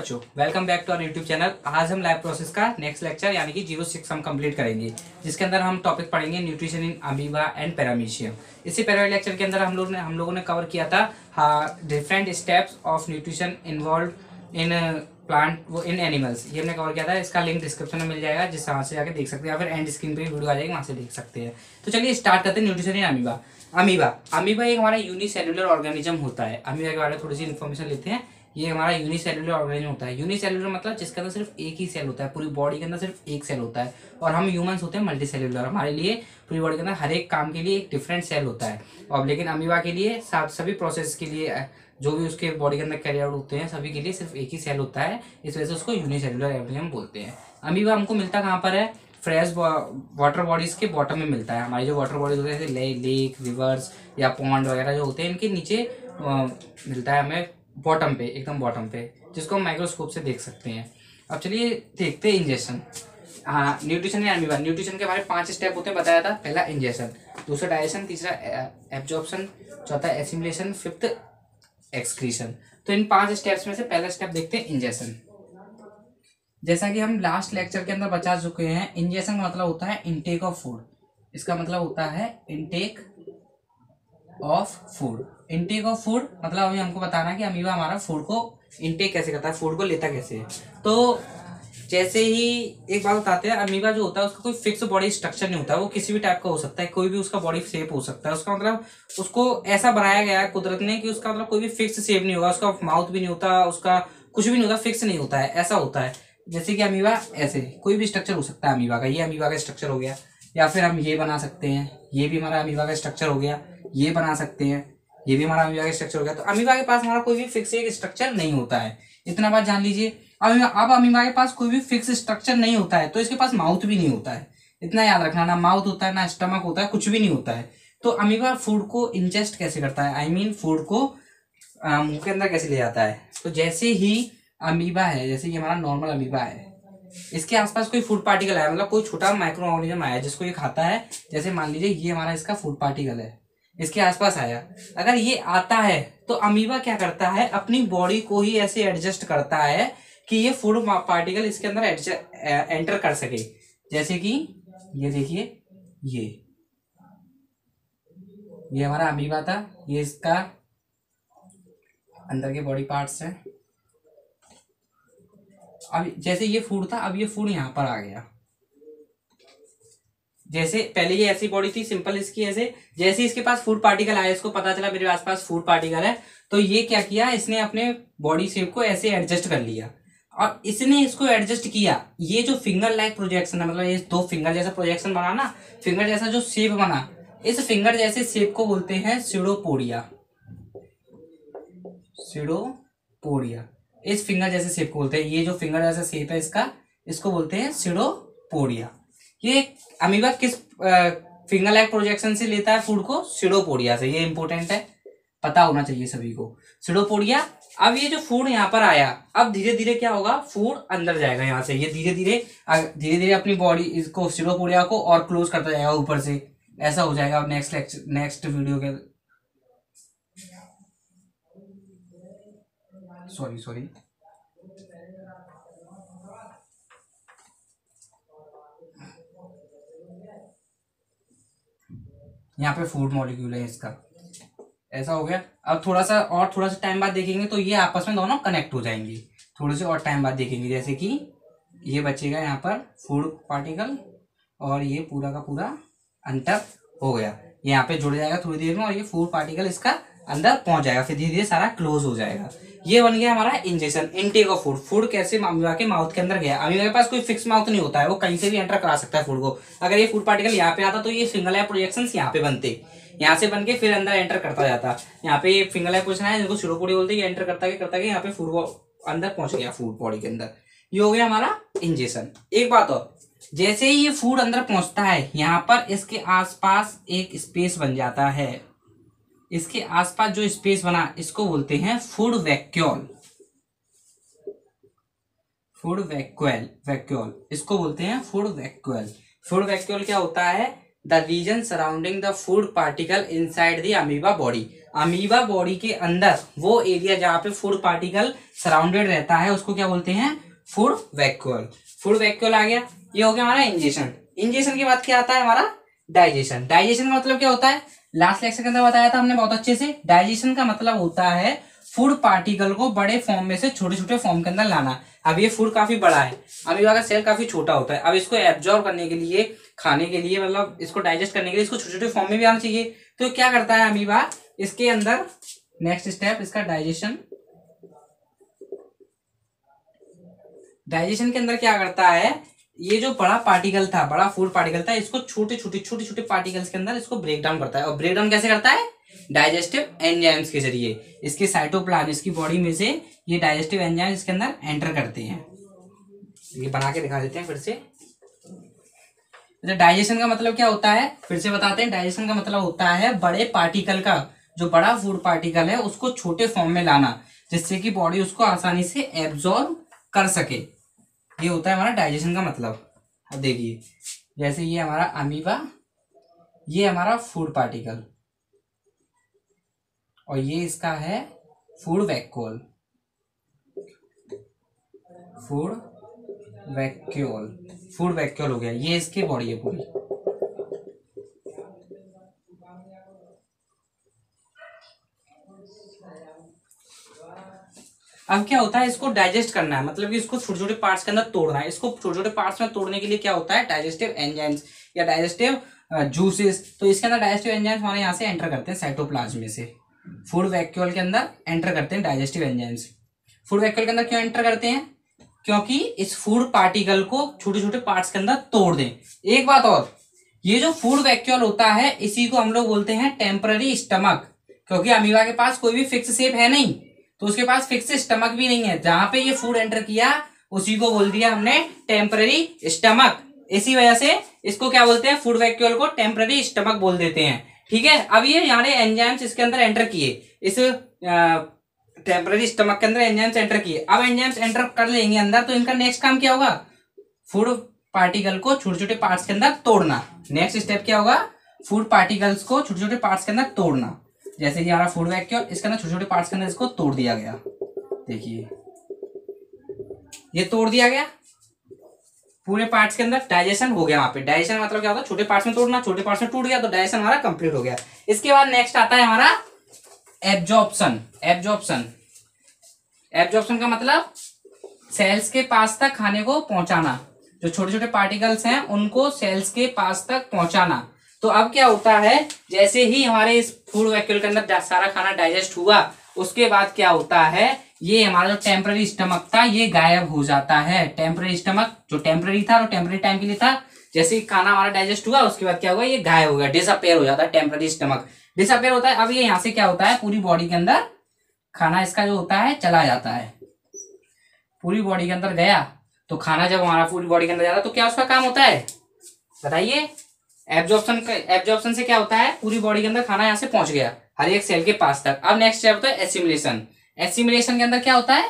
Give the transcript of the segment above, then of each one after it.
बच्चों, welcome back to our YouTube channel. आज हम लैब प्रोसेस का नेक्स्ट लेक्चर यानी कि 06 हम कंप्लीट करेंगे, जिसके अंदर हम टॉपिक पढ़ेंगे nutrition in amoeba and paramecium. इसी पहले लेक्चर के अंदर हम लोगों ने कवर किया था different steps of nutrition involve in plant वो इन एनिमल्स, ये हमने कवर किया था। इसका लिंक डिस्क्रिप्शन में मिल जाएगा, जिससे वहाँ से जाकर देख सकते हैं, या फिर एंड स्क्रीन पे वीडियो आ जाएगी, वहाँ से देख सकते हैं। तो चलिए स्टार्ट करते हैं न्यूट्रिशन इन अमीबा। अमीबा एक हमारा यूनिसेल्युलर ऑर्गेनिज्म होता है। अमीबा के बारे में थोड़ी सी इन्फॉर्मेशन लेते हैं। ये हमारा यूनिसेल्युलर ऑर्गेनिज्म होता है। यूनिसेल्युलर मतलब जिसके अंदर सिर्फ एक ही सेल होता है, पूरी बॉडी के अंदर सिर्फ एक सेल होता है। और हम ह्यूमंस होते हैं मल्टीसेल्युलर, हमारे लिए पूरी बॉडी के अंदर हर एक काम के लिए एक डिफरेंट सेल होता है। और लेकिन अमीबा के लिए सभी प्रोसेस के लिए जो भी उसके बॉडी के अंदर कैरी आउट होते हैं, सभी के लिए सिर्फ एक ही सेल होता है, इस वजह से उसको यूनिसेल्युलर ऑर्गेनिज्म बोलते हैं। अमीबा हमको मिलता कहाँ पर है? फ्रेश वाटर बॉडीज़ के बॉटम में मिलता है। हमारे जो वाटर बॉडीज होते हैं जैसे लेक, रिवर्स या पॉन्ड वगैरह जो होते हैं, इनके नीचे मिलता है हमें बॉटम पे, एकदम बॉटम पे, जिसको हम माइक्रोस्कोप से देख सकते हैं। अब चलिए देखते हैं इंजेक्शन। हाँ, न्यूट्रिशन या अमीबा। न्यूट्रिशन के हमारे 5 स्टेप होते हैं, बताया था। पहला इंजेक्शन, दूसरा डाइजेशन, तीसरा एब्जॉर्प्शन, चौथा एसिमुलेशन, फिफ्थ एक्सक्रीशन। तो इन 5 स्टेप्स में से पहला स्टेप देखते हैं इंजेक्शन। जैसा कि हम लास्ट लेक्चर के अंदर बता चुके हैं, इंजेक्शन का मतलब होता है इनटेक ऑफ फूड। इसका मतलब होता है intake of food. Intake of food मतलब अभी हमको बताना कि अमीबा हमारा फूड को इनटेक कैसे करता है, फूड को लेता कैसे है। तो जैसे ही एक बात बताते हैं, अमीबा जो होता है उसका कोई फिक्स बॉडी स्ट्रक्चर नहीं होता है। वो किसी भी टाइप का हो सकता है, कोई भी उसका बॉडी शेप हो सकता है। उसका मतलब उसको ऐसा बनाया गया है कुदरत ने कि उसका मतलब कोई भी फिक्स शेप नहीं होगा, उसका माउथ भी नहीं होता, उसका कुछ भी नहीं होता, फिक्स नहीं होता है, ऐसा होता है। जैसे कि अमीबा ऐसे कोई भी स्ट्रक्चर हो सकता है अमीबा का, ये अमीबा का स्ट्रक्चर हो गया। या फिर हम ये बना सकते हैं, ये भी हमारा अमीबा का स्ट्रक्चर हो गया। ये बना सकते हैं, ये भी हमारा अमीबा का स्ट्रक्चर हो गया। तो अमीबा के पास हमारा कोई भी फिक्स एक स्ट्रक्चर नहीं होता है, इतना बात जान लीजिए। अब अमीबा के पास कोई भी फिक्स स्ट्रक्चर नहीं होता है, तो इसके पास माउथ भी नहीं होता है, इतना याद रखना। ना माउथ होता है, ना स्टमक होता है, कुछ भी नहीं होता है। तो अमीबा फूड को इंजेस्ट कैसे करता है, आई मीन फूड को मुंह के अंदर कैसे ले जाता है। तो जैसे ही अमीबा है, जैसे ये हमारा नॉर्मल अमीबा है, इसके आसपास कोई फूड पार्टिकल आया, मतलब कोई छोटा माइक्रो ऑर्गेनिज्म आया जिसको ये खाता है। जैसे मान लीजिए ये हमारा इसका फूड पार्टिकल है, इसके आसपास आया। अगर ये आता है तो अमीबा क्या करता है, अपनी बॉडी को ही ऐसे एडजस्ट करता है कि ये फूड पार्टिकल इसके अंदर एंटर कर सके। जैसे कि ये देखिए, ये हमारा अमीबा था, ये इसका अंदर के बॉडी पार्ट्स है। अब जैसे ये फूड था, अब ये फूड यहाँ पर आ गया। जैसे पहले ये ऐसी बॉडी थी सिंपल इसकी ऐसे, जैसे इसके पास फूड पार्टिकल आया, इसको पता चला मेरे आसपास फूड पार्टिकल है, तो ये क्या किया, इसने अपने बॉडी शेप को ऐसे एडजस्ट कर लिया। और इसने इसको एडजस्ट किया, ये जो फिंगर लाइक प्रोजेक्शन है, मतलब ये 2 फिंगर जैसा प्रोजेक्शन बना ना, फिंगर जैसा जो शेप बना, इस फिंगर जैसे शेप को बोलते हैं स्यूडोपोडिया। स्यूडोपोडिया, इस फिंगर जैसे शेप को बोलते हैं, ये जो फिंगर जैसा शेप है इसका, इसको बोलते हैं स्यूडोपोडिया। ये अमीबा किस फिंगर लाइक प्रोजेक्शन से लेता है फूड को, स्यूडोपोडिया से। ये इंपॉर्टेंट है, पता होना चाहिए सभी को, स्यूडोपोडिया। अब ये जो फूड यहाँ पर आया, अब धीरे धीरे क्या होगा, फूड अंदर जाएगा यहाँ से। ये धीरे धीरे अपनी बॉडी इसको स्यूडोपोडिया को और क्लोज करता जाएगा ऊपर से, ऐसा हो जाएगा। अब नेक्स्ट वीडियो के सॉरी यहाँ पे फूड मॉलिक्यूल है इसका, ऐसा हो गया। अब थोड़ा सा टाइम बाद देखेंगे तो ये आपस में दोनों कनेक्ट हो जाएंगे। थोड़े से और टाइम बाद देखेंगे, जैसे कि ये बचेगा यहाँ पर फूड पार्टिकल, और ये पूरा का पूरा अंतर हो गया, ये यहाँ पे जुड़ जाएगा थोड़ी देर में, और ये फूड पार्टिकल इसका अंदर पहुंच जाएगा, फिर धीरे धीरे सारा क्लोज हो जाएगा। ये बन गया हमारा injection, intake of food. Food कैसे अमीबा के माउथ के अंदर गया। अमीबा के पास कोई फिक्स माउथ नहीं होता है, वो कहीं से भी एंटर करा सकता है फूड को। अगर ये फूड पार्टिकल यहाँ पे आता तो ये फिंगर लाइक प्रोजेक्शंस यहाँ पे बनते, यहाँ से बन के फिर अंदर एंटर करता जाता। यहाँ पे फिंगर लाइक पोजिशन है, जिनको स्यूडोपोडिया बोलते हैं, एंटर करता गया यहाँ पे फूड को अंदर पहुंच गया, फूड बॉडी के अंदर। ये हो गया हमारा इंजेक्शन। एक बात और, जैसे ही ये फूड अंदर पहुंचता है, यहाँ पर इसके आसपास एक स्पेस बन जाता है। इसके आसपास जो स्पेस बना, इसको बोलते हैं फूड वैक्यूल। फूड वैक्यूल इसको बोलते हैं फूड वैक्यूल। फूड वैक्यूल क्या होता है, the region surrounding the food particle inside the amoeba body. Amoeba body के अंदर वो एरिया जहाँ पे फूड पार्टिकल सराउंडेड रहता है उसको क्या बोलते हैं, फूड वैक्यूल। फूड वैक्यूल आ गया, ये हो गया हमारा इंजेशन। इंजेशन के बाद क्या आता है हमारा डाइजेशन। डाइजेशन का मतलब क्या होता है, लास्ट लेक्चर के अंदर बताया था हमने बहुत अच्छे से। डाइजेशन का मतलब होता है फूड पार्टिकल को बड़े फॉर्म में से छोटे छोटे फॉर्म के अंदर लाना। अब ये फूड काफी बड़ा है, अमीबा का सेल काफी छोटा होता है। अब इसको एब्जॉर्ब करने के लिए, खाने के लिए, मतलब इसको डाइजेस्ट करने के लिए इसको छोटे छोटे फॉर्म में भी आना चाहिए। तो क्या करता है अमीबा, इसके अंदर नेक्स्ट स्टेप इसका डाइजेशन। डाइजेशन के अंदर क्या करता है, ये जो बड़ा पार्टिकल था, बड़ा फूड पार्टिकल था, इसको छोटे छोटे पार्टिकल्स के अंदर इसको ब्रेक डाउन करता है। और ब्रेक डाउन कैसे करता है, डाइजेस्टिव एंजाइम्स के जरिए। इसके साइटोप्लाज्म, इसकी बॉडी में से ये डाइजेस्टिव एंजाइम्स इसके अंदर एंटर करते हैं। ये बना के दिखा देते हैं फिर से। डाइजेशन का मतलब क्या होता है, फिर से बताते हैं। डाइजेशन का मतलब होता है बड़े पार्टिकल का, जो बड़ा फूड पार्टिकल है उसको छोटे फॉर्म में लाना, जिससे कि बॉडी उसको आसानी से एब्जॉर्ब कर सके। ये होता है हमारा डाइजेशन का मतलब। अब देखिए, जैसे ये हमारा अमीबा, ये हमारा फूड पार्टिकल, और ये इसका है फूड वैक्यूल। फूड वैक्यूल हो गया, ये इसकी बॉडी है पूरी। अब क्या होता है, इसको डाइजेस्ट करना है, मतलब कि इसको छोटे छोटे पार्ट्स के अंदर तोड़ना है। इसको छोटे छोटे पार्ट्स में तोड़ने के लिए क्या होता है, डाइजेस्टिव एंजाइम्स या डाइजेस्टिव जूसेस। तो इसके अंदर डाइजेस्टिव एंजाइम्स हमारे यहाँ से एंटर करते हैं, साइटोप्लाज्म में से फूड वैक्यूल के अंदर एंटर करते हैं डाइजेस्टिव एंजाइम्स। फूड वैक्यूल के अंदर क्यों एंटर करते हैं, क्योंकि इस फूड पार्टिकल को छोटे छोटे पार्ट्स के अंदर तोड़ दें। एक बात और, ये जो फूड वैक्यूल होता है इसी को हम लोग बोलते हैं टेम्पररी स्टमक, क्योंकि अमीबा के पास कोई भी फिक्स शेप है नहीं, तो उसके पास फिक्स स्टमक भी नहीं है। जहां पे ये फूड एंटर किया उसी को बोल दिया हमने टेम्पररी स्टमक। इसी वजह से इसको क्या बोलते हैं, फूड वैक्यूल को टेम्पररी स्टमक बोल देते हैं। ठीक है, अब ये यहाँ एंजाइम्स इसके अंदर एंटर किए, इस टेम्पररी स्टमक के अंदर एंजाइम्स एंटर किए। अब एंजाइम्स एंटर कर लेंगे अंदर, तो इनका नेक्स्ट काम क्या होगा, फूड पार्टिकल को छोटे छोटे पार्ट्स के अंदर तोड़ना। नेक्स्ट स्टेप क्या होगा, फूड पार्टिकल्स को छोटे छोटे पार्ट्स के अंदर तोड़ना। जैसे कि हमारा फूड वैक्यूल, इसके अंदर छोटे छोटे पार्ट्स के अंदर इसको तोड़ दिया गया। देखिए ये तोड़ दिया गया पूरे पार्ट्स के अंदर, डाइजेशन हो गया वहां पे। डाइजेशन मतलब क्या होता है, छोटे पार्ट्स में तोड़ना, छोटे पार्ट्स में टूट गया तो डाइजेशन हमारा कंप्लीट हो गया। इसके बाद नेक्स्ट आता है हमारा एब्जॉर्प्शन। एब्जॉर्प्शन का मतलब सेल्स के पास तक खाने को पहुंचाना, जो छोटे छोटे पार्टिकल्स हैं उनको सेल्स के पास तक पहुंचाना। तो अब क्या होता है, जैसे ही हमारे इस फूड वैक्यूल के अंदर सारा खाना डाइजेस्ट हुआ, उसके बाद क्या होता है, ये हमारा जो टेम्पररी स्टमक था ये गायब हो जाता है। टेम्पररी स्टमक जो टेम्पररी था, वो टेम्पररी टाइम के लिए था। जैसे ही खाना हमारा डाइजेस्ट हुआ उसके बाद क्या हुआ, ये गायब हो गया, डिसअपेयर हो जाता है। टेम्पररी स्टमक डिसअपेयर होता है। अब ये यहाँ से क्या होता है, पूरी बॉडी के अंदर खाना इसका जो होता है चला जाता है, पूरी बॉडी के अंदर गया। तो खाना जब हमारा पूरी बॉडी के अंदर जा रहा है तो क्या उसका काम होता है, बताइए। एब्जॉर्प्शन से क्या होता है, पूरी बॉडी के अंदर खाना यहाँ से पहुंच गया हर एक सेल के पास तक। अब नेक्स्ट स्टेप होता है एसिमिलेशन। एसिमिलेशन के अंदर क्या होता है,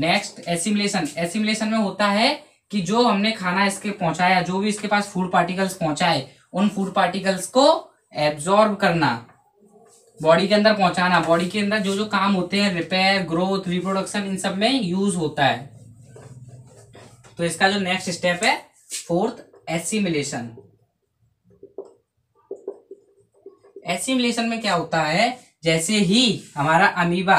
नेक्स्ट एसिमिलेशन में होता है कि जो हमने खाना इसके पहुंचाया, जो भी इसके पास फूड पार्टिकल्स पहुंचाए, उन फूड पार्टिकल्स को एब्जॉर्ब करना, बॉडी के अंदर पहुंचाना। बॉडी के अंदर जो जो काम होते हैं, रिपेयर, ग्रोथ, रिप्रोडक्शन, इन सब में यूज होता है। तो इसका जो नेक्स्ट स्टेप है, फोर्थ, एसिमिलेशन। एसिमिलेशन में क्या होता है, जैसे ही हमारा अमीबा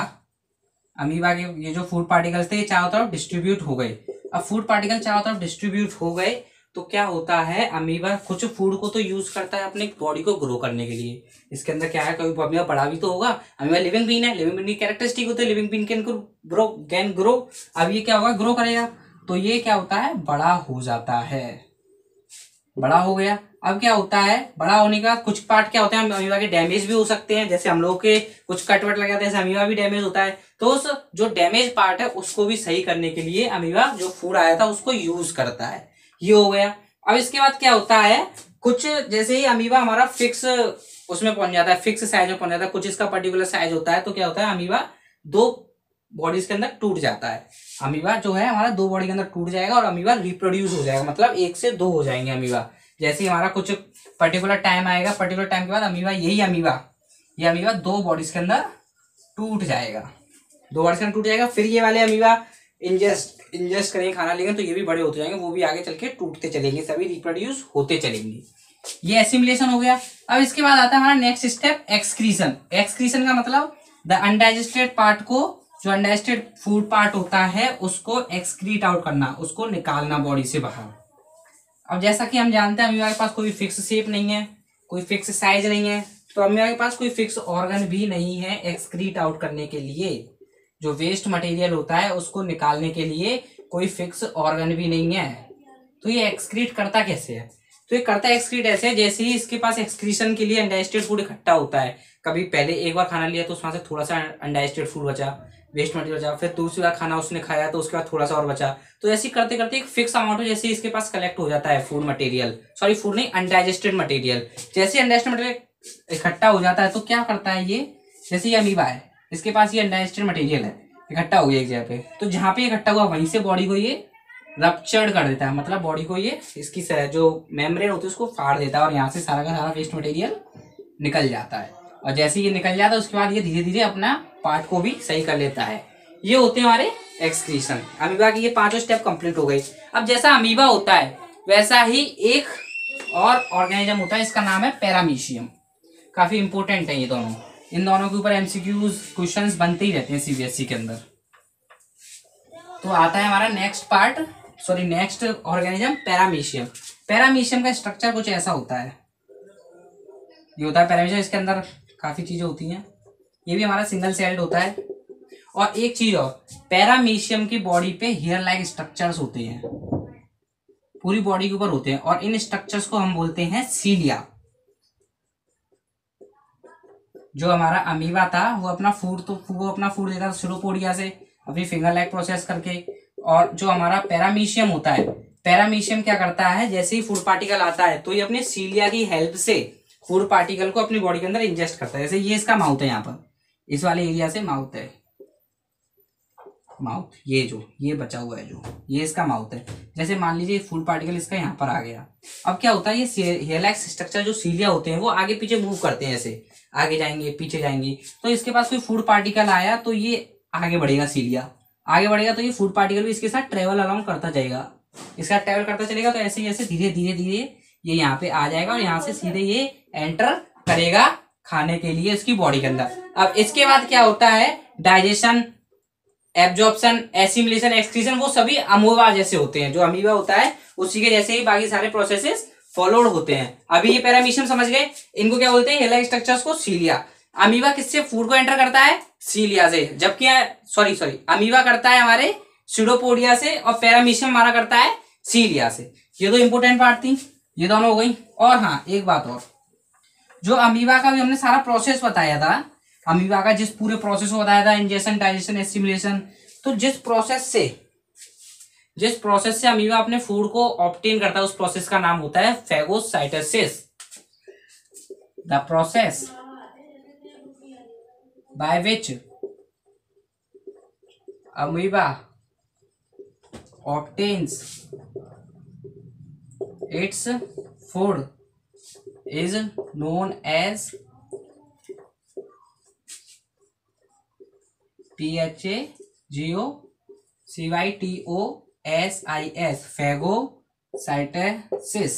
के ये जो फूड पार्टिकल्स थे ये चारों तरफ डिस्ट्रीब्यूट हो गए। अब फूड पार्टिकल चारों तरफ डिस्ट्रीब्यूट हो गए तो क्या होता है, अमीबा कुछ फूड को तो यूज करता है अपने बॉडी को ग्रो करने के लिए। इसके अंदर क्या है, कभी अमीबा बड़ा भी तो होगा, अमीबा लिविंग बीन है, लिविंग बीन की कैरेक्टरिस्टिक होती है, लिविंग बीन कैन ग्रो। अब ये क्या होगा, ग्रो करेगा, तो ये क्या होता है, बड़ा हो जाता है, बड़ा हो गया। अब क्या होता है, बड़ा होने का कुछ पार्ट क्या होते हैं, अमीबा के डैमेज भी हो सकते हैं, जैसे हम लोग के कुछ कटवट लग जाते हैं, अमीबा भी डैमेज होता है। तो उस जो डैमेज पार्ट है उसको भी सही करने के लिए अमीबा जो फूड आया था उसको यूज करता है। ये हो गया। अब इसके बाद क्या होता है, कुछ जैसे ही अमीबा हमारा फिक्स उसमें पहुंच जाता है, फिक्स साइज में पहुंच जाता है, कुछ इसका पर्टिकुलर साइज होता है, तो क्या होता है, अमीबा दो बॉडीज के अंदर टूट जाता है। अमीबा जो है हमारा दो बॉडी के अंदर टूट जाएगा और अमीबा रिप्रोड्यूस हो जाएगा, मतलब एक से दो हो जाएंगे अमीबा। जैसे ही हमारा कुछ पर्टिकुलर टाइम आएगा, पर्टिकुलर टाइम के बाद अमीबा, यही अमीबा, ये अमीबा दो बॉडीज के अंदर टूट जाएगा, दो बॉडीज के अंदर टूट जाएगा। फिर ये वाले अमीबा इंजेस्ट करेंगे खाना, लेकिन तो ये भी बड़े होते जाएंगे, वो भी आगे चल के टूटते चलेंगे, सभी रिप्रोड्यूस होते चलेंगे। ये एसिमिलेशन हो गया। अब इसके बाद आता है हमारा नेक्स्ट स्टेप एक्सक्रीशन। एक्सक्रीशन का मतलब द अनडाइजेस्टेड पार्ट को, जो अनडाइजेस्टेड फूड पार्ट होता है उसको एक्सक्रीट आउट करना, उसको निकालना बॉडी से बाहर। अब जैसा कि हम जानते हैं अमीबा के पास कोई फिक्स शेप नहीं है, कोई फिक्स साइज नहीं है, तो अमीबा के पास कोई फिक्स ऑर्गन भी नहीं है एक्सक्रीट आउट करने के लिए। जो वेस्ट मटेरियल होता है उसको निकालने के लिए कोई फिक्स ऑर्गन भी नहीं है। तो ये एक्सक्रीट करता कैसे है? तो ये करता एक्सक्रीट ऐसे है, जैसे ही इसके पास एक्सक्रीशन के लिए अनडाइजेस्टेड फूड इकट्ठा होता है, कभी पहले एक बार खाना लिया तो उसमें से थोड़ा सा अनडाइजेस्टेड फूड बचा, वेस्ट मटेरियल बचा, फिर दूसरी बार खाना उसने खाया तो उसके बाद थोड़ा सा और बचा, तो ऐसे करते करते एक फिक्स अमाउंट जैसे इसके पास कलेक्ट हो जाता है फूड मटेरियल, सॉरी फूड नहीं, अनडाइजेस्टेड मटेरियल। जैसे अनडाइजेस्टेड मटेरियल इकट्ठा हो जाता है तो क्या करता है ये, जैसे ये अमीबा है, इसके पास ये अनडाइजेस्टेड मटेरियल है इकट्ठा हो गया एक जगह पे, तो जहाँ पे इकट्ठा हुआ वहीं से बॉडी को ये रप्चर्ड कर देता है, मतलब बॉडी को ये इसकी जो मेम्ब्रेन होती है उसको फाड़ देता है और यहाँ से सारा का सारा वेस्ट मटेरियल निकल जाता है। और जैसे ये निकल जाता है उसके बाद ये धीरे धीरे अपना पार्ट को भी सही कर लेता है। ये होते हैं हमारे एक्सक्रीशन। अमीबा की ये पांचों स्टेप कंप्लीट हो गई। अब जैसा अमीबा होता है वैसा ही एक और ऑर्गेनिज्म होता है, इसका नाम है पैरामीशियम। काफी इंपॉर्टेंट है ये दोनों, इन दोनों के ऊपर एमसीक्यूज क्वेश्चंस बनते ही रहते हैं सीबीएसई के अंदर। तो आता है हमारा नेक्स्ट ऑर्गेनिज्म पैरामीशियम। पैरामीशियम का स्ट्रक्चर कुछ ऐसा होता है, ये होता है पैरामीशियम। इसके अंदर काफी चीजें होती हैं, ये भी हमारा सिंगल सेल्ड होता है। और एक चीज और, पैरामीशियम की बॉडी पे हेयर लाइक स्ट्रक्चर्स होते हैं, पूरी बॉडी के ऊपर होते हैं, और इन स्ट्रक्चर्स को हम बोलते हैं सीलिया। जो हमारा अमीबा था वो अपना फूड देता था स्यूडोपोडिया से, अपनी फिंगर लाइक प्रोसेस करके। और जो हमारा पैरामीशियम होता है, पैरामीशियम क्या करता है, जैसे ही फूड पार्टिकल आता है तो ये अपने सीलिया की हेल्प से फूड पार्टिकल को अपनी बॉडी के अंदर इंजेस्ट करता है। जैसे ये इसका माउथ है, यहाँ पर इस वाले एरिया से माउथ है, माउथ ये बचा हुआ है, जो ये इसका माउथ है। जैसे मान लीजिए फूड पार्टिकल इसका यहाँ पर आ गया, अब क्या होता है, ये हेयर लाइक स्ट्रक्चर जो सीलिया होते हैं वो आगे पीछे मूव करते हैं, ऐसे आगे जाएंगे पीछे जाएंगे। तो इसके पास कोई फूड पार्टिकल आया तो ये आगे बढ़ेगा, सीलिया आगे बढ़ेगा, तो ये फूड पार्टिकल भी इसके साथ ट्रेवल अलाउंग करता जाएगा, इसका ट्रेवल करता चलेगा। तो ऐसे जैसे धीरे धीरे धीरे ये यहाँ पे आ जाएगा और यहाँ से सीधे ये एंटर करेगा खाने के लिए इसकी बॉडी के अंदर। अब इसके बाद क्या होता है, डाइजेशन, एब्जॉर्प्शन, एसिमिलेशन, एक्सक्रीशन, वो सभी अमीबा जैसे होते हैं। जो अमीबा होता है उसी के जैसे ही बाकी सारे प्रोसेसेस फॉलोड होते हैं। अभी ये पैरामीशियम समझ गए, इनको क्या बोलते हैं, हेयर लाइक स्ट्रक्चर्स को सीलिया। अमीबा किससे फूड को एंटर करता है, सीलिया से, जबकि सॉरी अमीबा करता है हमारे स्यूडोपोडिया से और पैरामीशियम हमारा करता है सीलिया से। ये दो इंपॉर्टेंट पार्ट थी, ये दोनों हो गई। और हाँ एक बात और, जो अमीबा का भी हमने सारा प्रोसेस बताया था, अमीबा का जिस पूरे प्रोसेस को बताया था, इंजेक्शन, डाइजेशन, एसिमिलेशन, तो जिस प्रोसेस से अमीबा अपने फूड को ऑब्टेन करता है उस प्रोसेस का नाम होता है phagocytosis. The process by which amoeba obtains its food is known as PHAGOCYTOSIS, phagocytosis.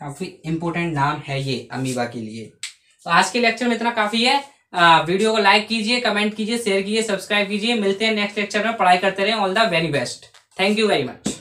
काफी इंपॉर्टेंट नाम है ये अमीबा के लिए। तो आज के लेक्चर में इतना काफी है। वीडियो को लाइक कीजिए, कमेंट कीजिए, शेयर कीजिए, सब्सक्राइब कीजिए। मिलते हैं नेक्स्ट लेक्चर में, पढ़ाई करते रहें। All the very best, thank you very much.